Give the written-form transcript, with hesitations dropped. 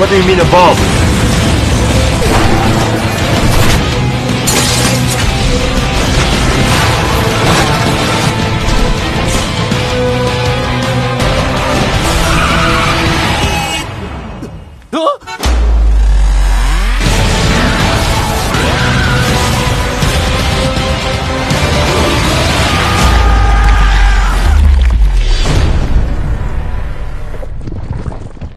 What do you mean evolve?